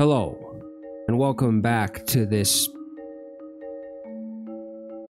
Hello, and welcome back to this.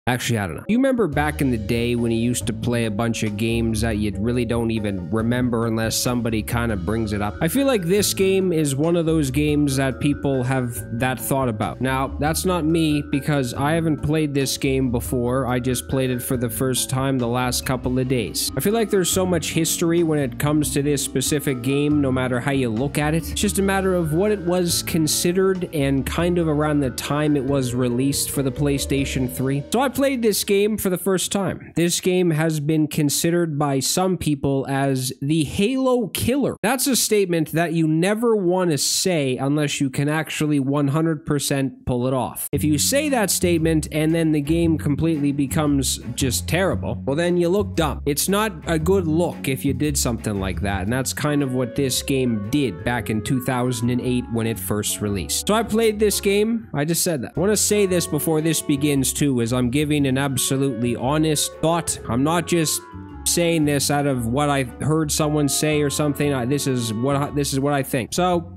Actually, I don't know. You remember back in the day when you used to play a bunch of games that you really don't even remember unless somebody kind of brings it up? I feel like this game is one of those games that people have that thought about. Now, that's not me because I haven't played this game before. I just played it for the first time the last couple of days. I feel like there's so much history when it comes to this specific game, no matter how you look at it. It's just a matter of what it was considered and kind of around the time it was released for the PlayStation 3. So I played this game for the first time. This game has been considered by some people as the Halo killer. That's a statement that you never want to say unless you can actually 100% pull it off. If you say that statement and then the game completely becomes just terrible, well then you look dumb. It's not a good look if you did something like that, and that's kind of what this game did back in 2008 when it first released. So I played this game. I just said that. I want to say this before this begins too, as I'm giving an absolutely honest thought. I'm not just saying this out of what I heard someone say or something. This is what I think. So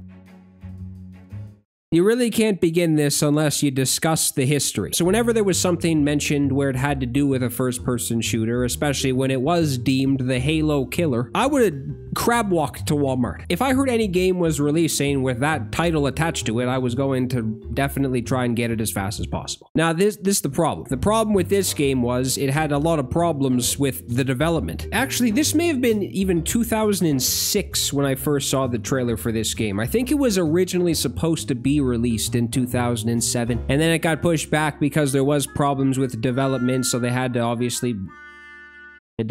you really can't begin this unless you discuss the history. So whenever there was something mentioned where it had to do with a first-person shooter, especially when it was deemed the Halo killer, I would have crab walked to Walmart. If I heard any game was releasing with that title attached to it, I was going to definitely try and get it as fast as possible. Now, this is the problem. The problem with this game was it had a lot of problems with the development. Actually, this may have been even 2006 when I first saw the trailer for this game. I think it was originally supposed to be released in 2007, and then it got pushed back because there was problems with development, so they had to obviously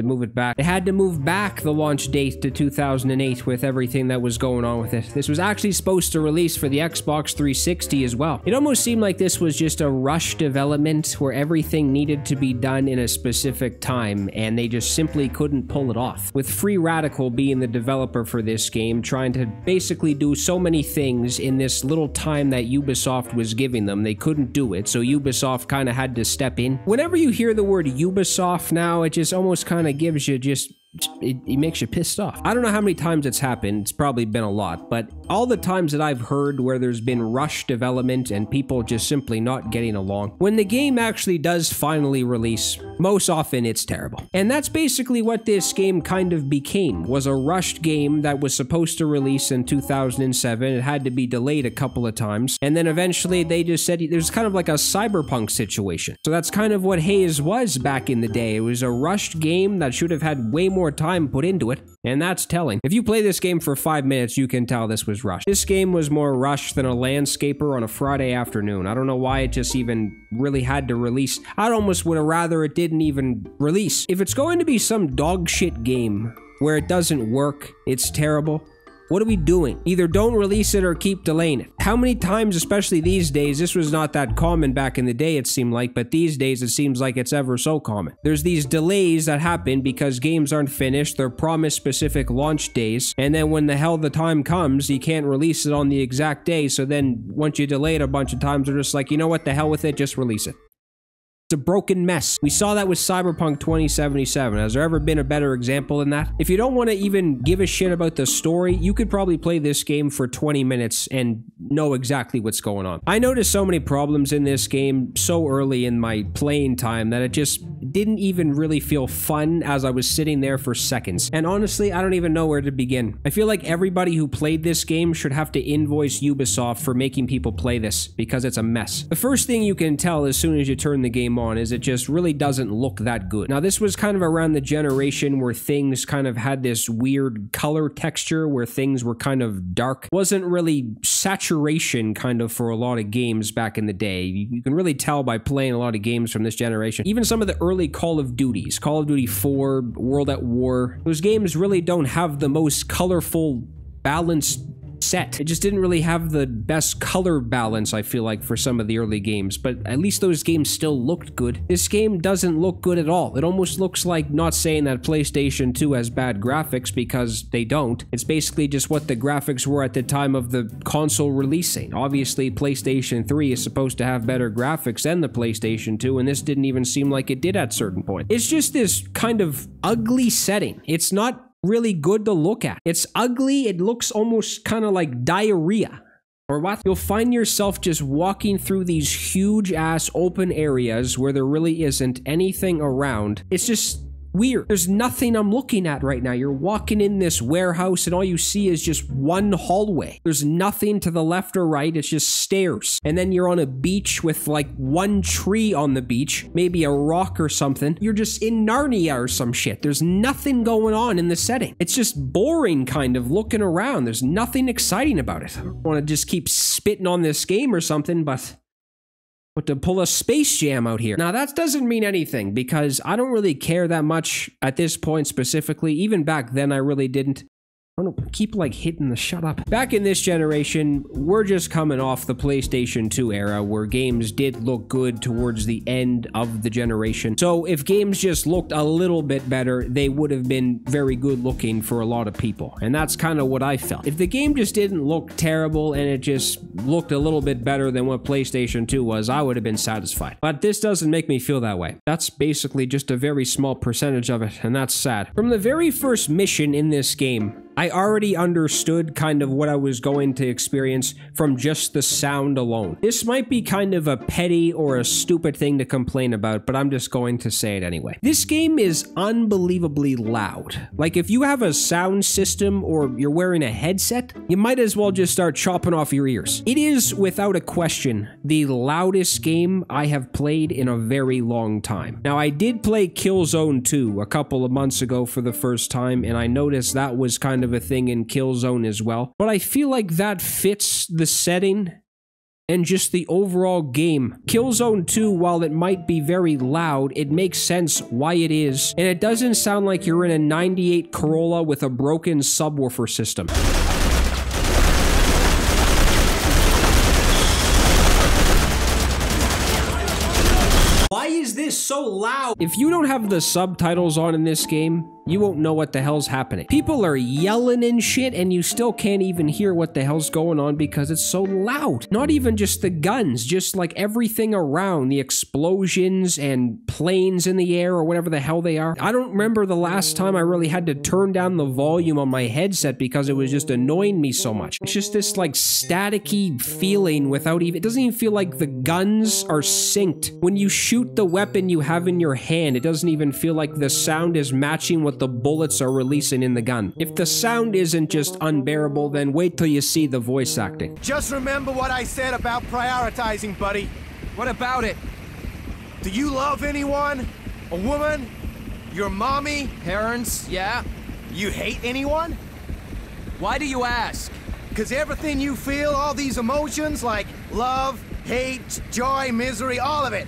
move it back. They had to move back the launch date to 2008 with everything that was going on with it. This was actually supposed to release for the Xbox 360 as well. It almost seemed like this was just a rush development where everything needed to be done in a specific time, and they just simply couldn't pull it off. With Free Radical being the developer for this game, trying to basically do so many things in this little time that Ubisoft was giving them, they couldn't do it, so Ubisoft kind of had to step in. Whenever you hear the word Ubisoft now, it just almost kind of gives you just it makes you pissed off. I don't know how many times it's happened. It's probably been a lot, but all the times that I've heard where there's been rush development and people just simply not getting along, when the game actually does finally release, most often it's terrible. And that's basically what this game kind of became, was a rushed game that was supposed to release in 2007. It had to be delayed a couple of times, and then eventually they just said there's kind of like a cyberpunk situation. So that's kind of what Haze was back in the day. It was a rushed game that should have had way more time put into it, and that's telling. If you play this game for 5 minutes, you can tell this was rushed. This game was more rushed than a landscaper on a Friday afternoon. I don't know why it just even really had to release. I almost would have rather it didn't even release. If it's going to be some dog shit game where it doesn't work, it's terrible, what are we doing? Either don't release it or keep delaying it. How many times, especially these days, this was not that common back in the day it seemed like, but these days it seems like it's ever so common. There's these delays that happen because games aren't finished, they're promised specific launch days, and then when the hell the time comes, you can't release it on the exact day, so then once you delay it a bunch of times, they're just like, you know what, the hell with it, just release it. It's a broken mess. We saw that with Cyberpunk 2077. Has there ever been a better example than that? If you don't want to even give a shit about the story, you could probably play this game for 20 minutes and know exactly what's going on. I noticed so many problems in this game so early in my playing time that it just didn't even really feel fun as I was sitting there for seconds. And honestly, I don't even know where to begin. I feel like everybody who played this game should have to invoice Ubisoft for making people play this, because it's a mess. The first thing you can tell as soon as you turn the game on is it just really doesn't look that good. Now, this was kind of around the generation where things kind of had this weird color texture, where things were kind of dark. Wasn't really saturation kind of for a lot of games back in the day. You can really tell by playing a lot of games from this generation. Even some of the early Call of Duties, Call of Duty 4, World at War, those games really don't have the most colorful, balanced set. It just didn't really have the best color balance, I feel like, for some of the early games, but at least those games still looked good. This game doesn't look good at all. It almost looks like, not saying that PlayStation 2 has bad graphics, because they don't. It's basically just what the graphics were at the time of the console releasing. Obviously, PlayStation 3 is supposed to have better graphics than the PlayStation 2, and this didn't even seem like it did at certain point. It's just this kind of ugly setting. It's not really good to look at. It's ugly. It looks almost kind of like diarrhea. or what? You'll find yourself just walking through these huge ass open areas where there really isn't anything around. It's just weird. There's nothing I'm looking at right now. You're walking in this warehouse and all you see is just one hallway. There's nothing to the left or right. It's just stairs. And then you're on a beach with like one tree on the beach, maybe a rock or something. You're just in Narnia or some shit. There's nothing going on in the setting. It's just boring kind of looking around. There's nothing exciting about it. I don't want to just keep spitting on this game or something, but to pull a Space Jam out here. Now that doesn't mean anything because I don't really care that much at this point specifically. Even back then I really didn't. I don't keep like hitting the shut up. Back in this generation, we're just coming off the PlayStation 2 era where games did look good towards the end of the generation. So if games just looked a little bit better, they would have been very good looking for a lot of people. And that's kind of what I felt. If the game just didn't look terrible and it just looked a little bit better than what PlayStation 2 was, I would have been satisfied. But this doesn't make me feel that way. That's basically just a very small percentage of it, and that's sad. From the very first mission in this game, I already understood kind of what I was going to experience from just the sound alone. This might be kind of a petty or a stupid thing to complain about, but I'm just going to say it anyway. This game is unbelievably loud. Like if you have a sound system or you're wearing a headset, you might as well just start chopping off your ears. It is without a question the loudest game I have played in a very long time. Now I did play Killzone 2 a couple of months ago for the first time, and I noticed that was kind of a thing in Killzone as well, but I feel like that fits the setting and just the overall game. Killzone 2, while it might be very loud, it makes sense why it is, and it doesn't sound like you're in a 98 Corolla with a broken subwoofer system. So loud. If you don't have the subtitles on in this game, you won't know what the hell's happening. People are yelling and shit, and you still can't even hear what the hell's going on because it's so loud. Not even just the guns, just like everything around, the explosions and planes in the air or whatever the hell they are. I don't remember the last time I really had to turn down the volume on my headset because it was just annoying me so much. It's just this like staticky feeling without even, it doesn't even feel like the guns are synced. When you shoot the weapon you have in your hand, it doesn't even feel like the sound is matching what the bullets are releasing in the gun. If the sound isn't just unbearable, then wait till you see the voice acting. Just remember what I said about prioritizing, buddy. What about it? Do you love anyone? A woman? Your mommy? Parents, yeah. You hate anyone? Why do you ask? Because everything you feel, all these emotions like love, hate, joy, misery, all of it,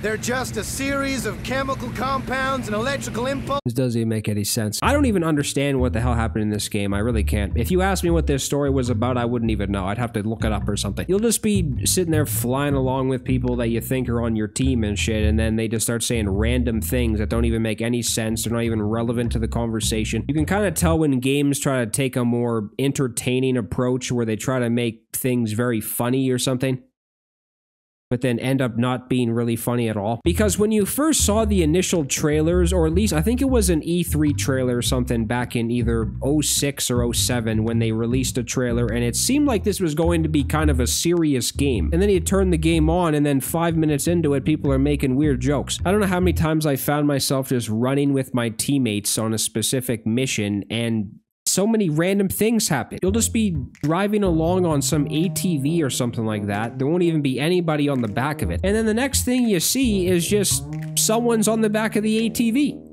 they're just a series of chemical compounds and electrical impulses. This doesn't even make any sense. I don't even understand what the hell happened in this game. I really can't. If you asked me what this story was about, I wouldn't even know. I'd have to look it up or something. You'll just be sitting there flying along with people that you think are on your team and shit, and then they just start saying random things that don't even make any sense. They're not even relevant to the conversation. You can kind of tell when games try to take a more entertaining approach where they try to make things very funny or something, but then end up not being really funny at all. Because when you first saw the initial trailers, or at least I think it was an E3 trailer or something back in either 06 or 07 when they released a trailer, and it seemed like this was going to be kind of a serious game. And then you turn the game on, and then 5 minutes into it, people are making weird jokes. I don't know how many times I found myself just running with my teammates on a specific mission, and so many random things happen. You'll just be driving along on some ATV or something like that. There won't even be anybody on the back of it. And then the next thing you see is just someone's on the back of the ATV.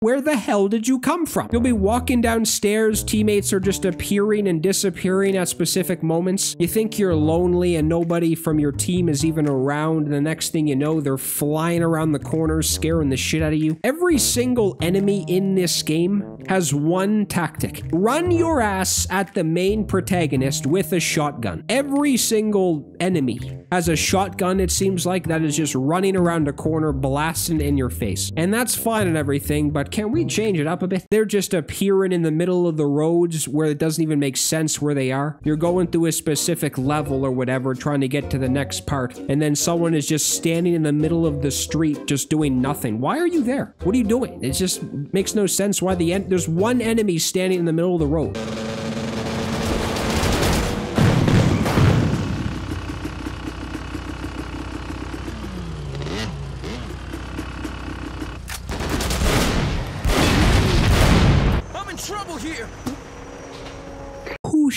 Where the hell did you come from? You'll be walking downstairs, teammates are just appearing and disappearing at specific moments. You think you're lonely and nobody from your team is even around, and the next thing you know, they're flying around the corners, scaring the shit out of you. Every single enemy in this game has one tactic. Run your ass at the main protagonist with a shotgun. Every single enemy has a shotgun, it seems like, that is just running around a corner, blasting in your face. And that's fine and everything, but can we change it up a bit? They're just appearing in the middle of the roads where it doesn't even make sense where they are. You're going through a specific level or whatever, trying to get to the next part, and then someone is just standing in the middle of the street just doing nothing. Why are you there? What are you doing? It just makes no sense why there's one enemy standing in the middle of the road.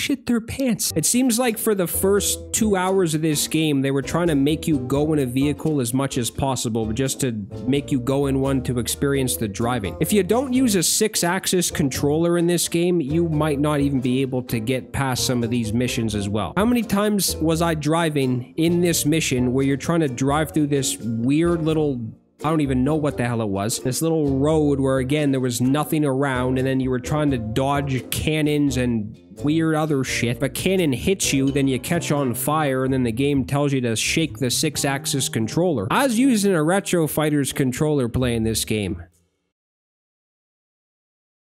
shit their pants. It seems like for the first 2 hours of this game, they were trying to make you go in a vehicle as much as possible, just to make you go in one to experience the driving. If you don't use a 6-axis controller in this game, you might not even be able to get past some of these missions as well. How many times was I driving in this mission where you're trying to drive through this weird little, I don't even know what the hell it was, this little road where, again, there was nothing around, and then you were trying to dodge cannons and weird other shit. If a cannon hits you, then you catch on fire, and then the game tells you to shake the 6-axis controller. I was using a Retro Fighters controller playing this game.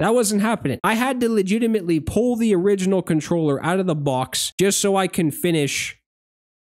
That wasn't happening. I had to legitimately pull the original controller out of the box just so I can finish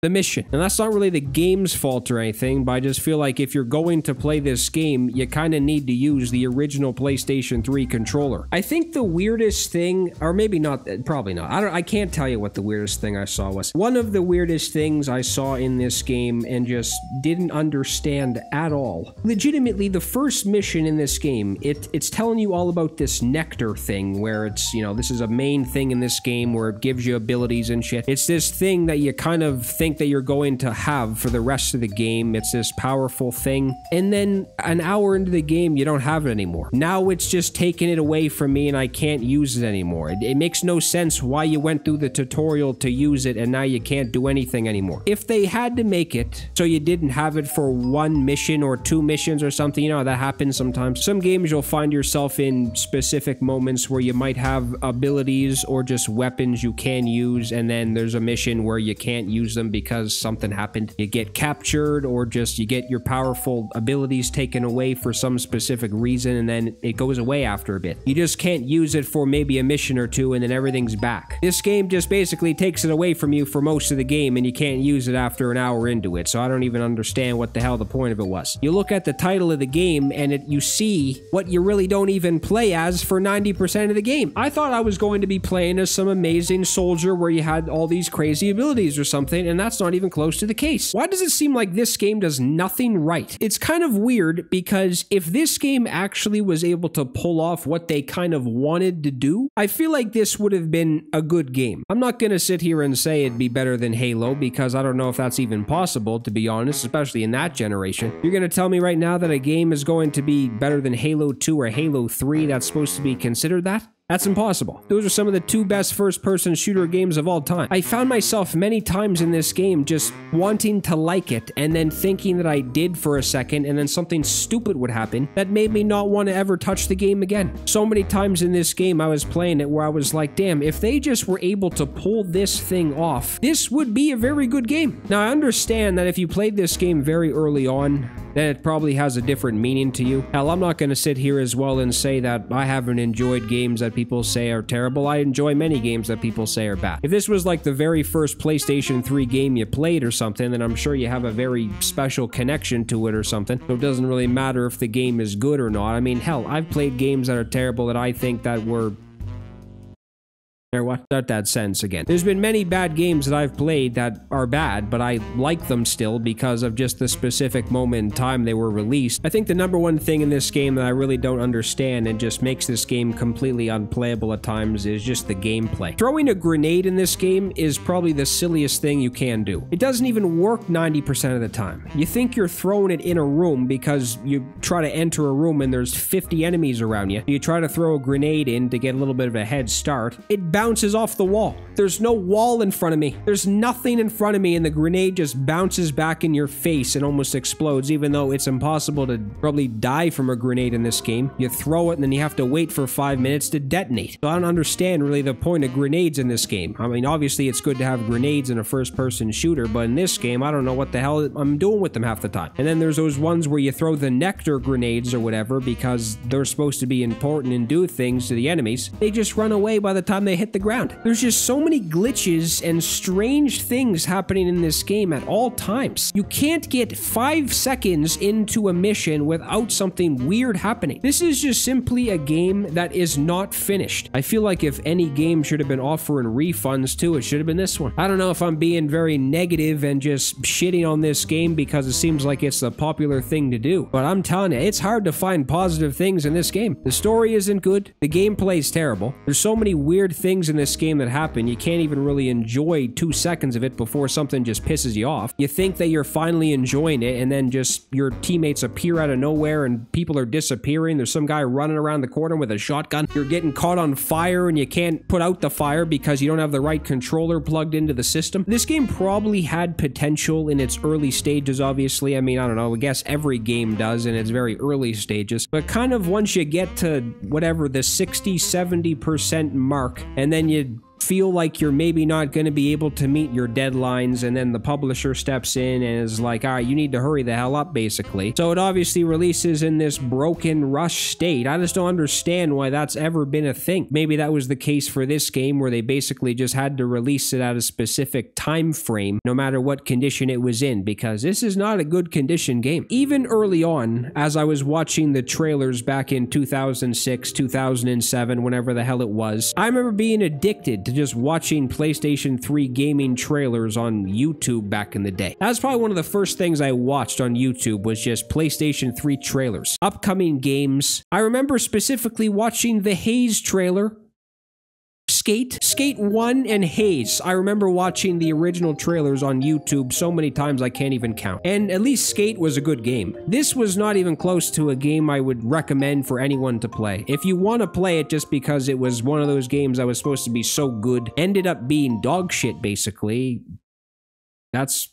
the mission. And that's not really the game's fault or anything, but I just feel like if you're going to play this game, you kind of need to use the original PlayStation 3 controller. I think the weirdest thing, or maybe not, probably not. I can't tell you what the weirdest thing I saw was. One of the weirdest things I saw in this game and just didn't understand at all. Legitimately, the first mission in this game, it's telling you all about this nectar thing where it's, you know, this is a main thing in this game where it gives you abilities and shit. It's this thing that you kind of think that you're going to have for the rest of the game. It's this powerful thing. And then an hour into the game, you don't have it anymore. Now it's just taking it away from me and I can't use it anymore. It makes no sense why you went through the tutorial to use it and now you can't do anything anymore. If they had to make it so you didn't have it for one mission or two missions or something, you know, that happens sometimes. Some games you'll find yourself in specific moments where you might have abilities or just weapons you can use, and then there's a mission where you can't use them because something happened. You get captured, or just you get your powerful abilities taken away for some specific reason, and then it goes away after a bit. You just can't use it for maybe a mission or two, and then everything's back. This game just basically takes it away from you for most of the game, and you can't use it after an hour into it, so I don't even understand what the hell the point of it was. You look at the title of the game, and you see what you really don't even play as for 90% of the game. I thought I was going to be playing as some amazing soldier where you had all these crazy abilities or something, and that's not even close to the case. Why does it seem like this game does nothing right? It's kind of weird, because if this game actually was able to pull off what they kind of wanted to do, I feel like this would have been a good game. I'm not gonna sit here and say it'd be better than Halo, because I don't know if that's even possible, to be honest, especially in that generation. You're gonna tell me right now that a game is going to be better than Halo 2 or Halo 3 that's supposed to be considered that? That's impossible. Those are some of the two best first-person shooter games of all time. I found myself many times in this game just wanting to like it and then thinking that I did for a second, and then something stupid would happen that made me not want to ever touch the game again. So many times in this game I was playing it where I was like, damn, if they just were able to pull this thing off, this would be a very good game. Now, I understand that if you played this game very early on, then it probably has a different meaning to you. Hell, I'm not going to sit here as well and say that I haven't enjoyed games that people say are terrible. I enjoy many games that people say are bad. If this was like the very first PlayStation 3 game you played or something, then I'm sure you have a very special connection to it or something. So it doesn't really matter if the game is good or not. I mean, hell, I've played games that are terrible that I think that were... Or what? Start that sentence again. There's been many bad games that I've played that are bad, but I like them still because of just the specific moment in time they were released. I think the number one thing in this game that I really don't understand and just makes this game completely unplayable at times is just the gameplay. Throwing a grenade in this game is probably the silliest thing you can do. It doesn't even work 90% of the time. You think you're throwing it in a room because you try to enter a room and there's 50 enemies around you. You try to throw a grenade in to get a little bit of a head start. It bounces off the wall. There's no wall in front of me. There's nothing in front of me, and the grenade just bounces back in your face and almost explodes, even though it's impossible to probably die from a grenade in this game. You throw it, and then you have to wait for 5 minutes to detonate. So I don't understand really the point of grenades in this game. I mean, obviously, it's good to have grenades in a first-person shooter, but in this game, I don't know what the hell I'm doing with them half the time. And then there's those ones where you throw the nectar grenades or whatever because they're supposed to be important and do things to the enemies. They just run away by the time they hit the ground. There's just so many glitches and strange things happening in this game at all times. You can't get 5 seconds into a mission without something weird happening. This is just simply a game that is not finished. I feel like if any game should have been offering refunds too, it should have been this one. I don't know if I'm being very negative and just shitting on this game because it seems like it's the popular thing to do, but I'm telling you, it's hard to find positive things in this game. The story isn't good. The gameplay's terrible. There's so many weird things things in this game that happen. You can't even really enjoy 2 seconds of it before something just pisses you off. You think that you're finally enjoying it, and then just your teammates appear out of nowhere and people are disappearing. There's some guy running around the corner with a shotgun. You're getting caught on fire and you can't put out the fire because you don't have the right controller plugged into the system. This game probably had potential in its early stages, obviously. I mean, I don't know, I guess every game does in its very early stages, but kind of once you get to whatever the 60–70% mark, and then you feel like you're maybe not going to be able to meet your deadlines, and then the publisher steps in and is like, all right, you need to hurry the hell up, basically. So it obviously releases in this broken rush state. I just don't understand why that's ever been a thing. Maybe that was the case for this game, where they basically just had to release it at a specific time frame, no matter what condition it was in, because this is not a good condition game. Even early on, as I was watching the trailers back in 2006, 2007, whenever the hell it was, I remember being addicted to just watching PlayStation 3 gaming trailers on YouTube back in the day. That was probably one of the first things I watched on YouTube, was just PlayStation 3 trailers, upcoming games. I remember specifically watching the Haze trailer, Skate 1 and Haze. I remember watching the original trailers on YouTube so many times I can't even count. And at least Skate was a good game. This was not even close to a game I would recommend for anyone to play. If you want to play it just because it was one of those games that was supposed to be so good, ended up being dog shit, basically, that's...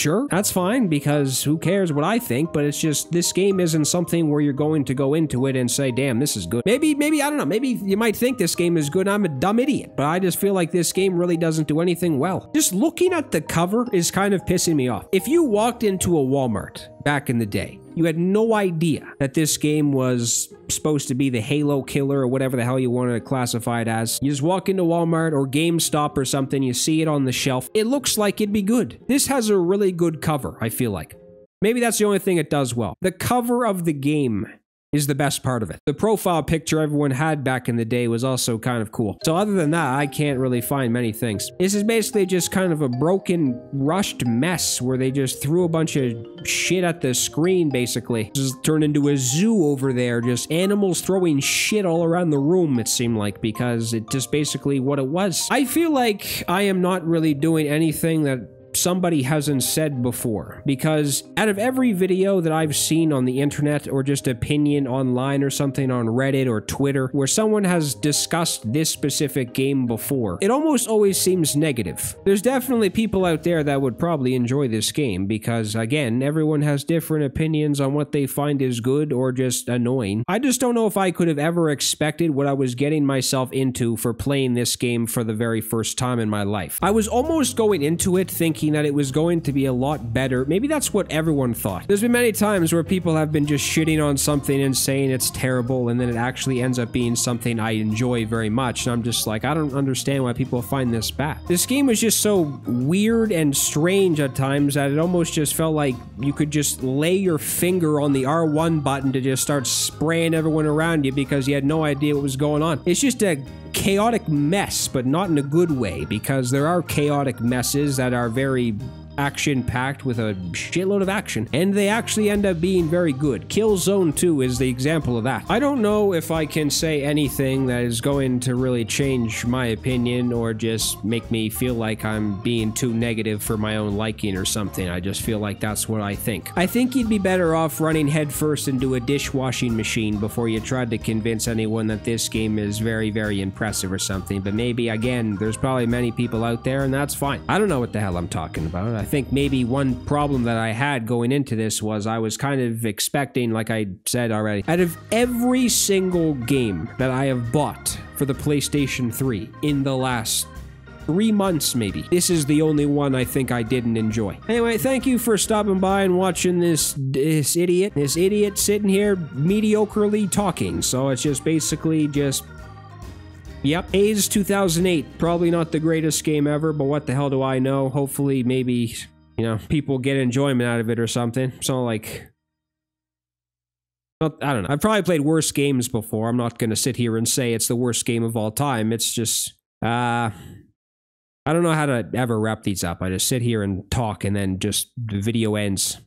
sure, that's fine, because who cares what I think, but it's just, this game isn't something where you're going to go into it and say, damn, this is good. Maybe, I don't know, maybe you might think this game is good and I'm a dumb idiot, but I just feel like this game really doesn't do anything well. Just looking at the cover is kind of pissing me off. If you walked into a Walmart back in the day, you had no idea that this game was supposed to be the Halo killer or whatever the hell you wanted to classify it as. You just walk into Walmart or GameStop or something, you see it on the shelf, it looks like it'd be good. This has a really good cover, I feel like. Maybe that's the only thing it does well. The cover of the game is the best part of it. The profile picture everyone had back in the day was also kind of cool. So other than that, I can't really find many things. This is basically just kind of a broken, rushed mess where they just threw a bunch of shit at the screen, basically. Just turned into a zoo over there, just animals throwing shit all around the room, it seemed like, because it just basically what it was. I feel like I am not really doing anything that somebody hasn't said before, because out of every video that I've seen on the internet, or just opinion online or something on Reddit or Twitter, where someone has discussed this specific game before, it almost always seems negative. There's definitely people out there that would probably enjoy this game, because again, everyone has different opinions on what they find is good or just annoying. I just don't know if I could have ever expected what I was getting myself into for playing this game for the very first time in my life. I was almost going into it thinking that it was going to be a lot better. Maybe that's what everyone thought. There's been many times where people have been just shitting on something and saying it's terrible, and then it actually ends up being something I enjoy very much, and I'm just like, I don't understand why people find this bad. This game was just so weird and strange at times that it almost just felt like you could just lay your finger on the R1 button to just start spraying everyone around you, because you had no idea what was going on. It's just a chaotic mess, but not in a good way, because there are chaotic messes that are very action-packed with a shitload of action, and they actually end up being very good. Killzone 2 is the example of that. I don't know if I can say anything that is going to really change my opinion or just make me feel like I'm being too negative for my own liking or something. I just feel like that's what I think. I think you'd be better off running headfirst into a dishwashing machine before you tried to convince anyone that this game is very, very impressive or something, but maybe, again, there's probably many people out there, and that's fine. I don't know what the hell I'm talking about. I think maybe one problem that I had going into this was I was kind of expecting, like I said already, out of every single game that I have bought for the PlayStation 3 in the last 3 months maybe, this is the only one I think I didn't enjoy. Anyway, thank you for stopping by and watching this idiot sitting here mediocrely talking. So it's just basically just... yep. Haze 2008, probably not the greatest game ever, but what the hell do I know? Hopefully, maybe, you know, people get enjoyment out of it or something. It's not like... well, I don't know. I've probably played worse games before. I'm not going to sit here and say it's the worst game of all time. It's just... I don't know how to ever wrap these up. I just sit here and talk, and then just the video ends.